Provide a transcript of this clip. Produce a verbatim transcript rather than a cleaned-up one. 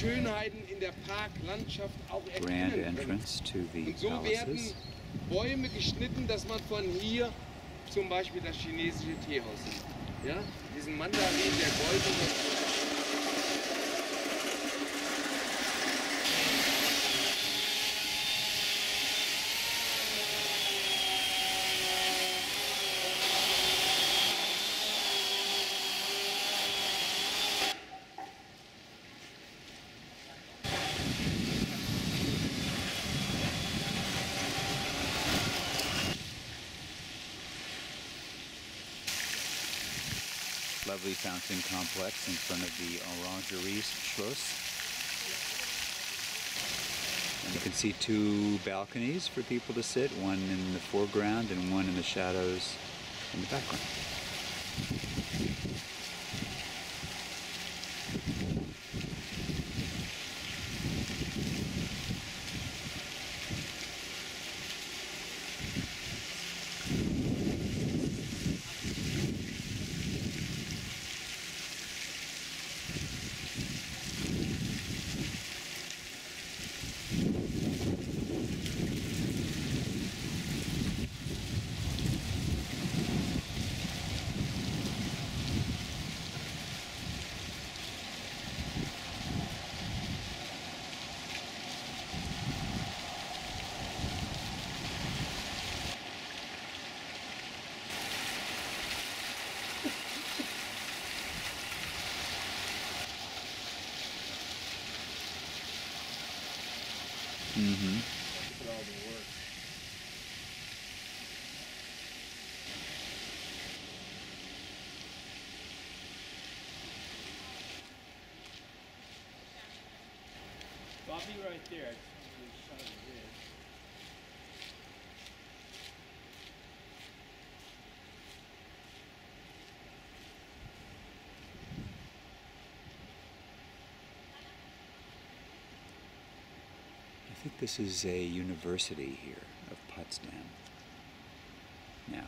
Grand entrance to the palaces. Bäume geschnitten, dass man von hier zum Beispiel das chinesische Teehaus sieht. Ja, diesen Mandarin, der goldene. Lovely fountain complex in front of the Orangerie Schloss. And you can see two balconies for people to sit, one in the foreground and one in the shadows in the background. Mm-hmm. Look at all the work. Bobby right there. I think this is a university here of Potsdam now.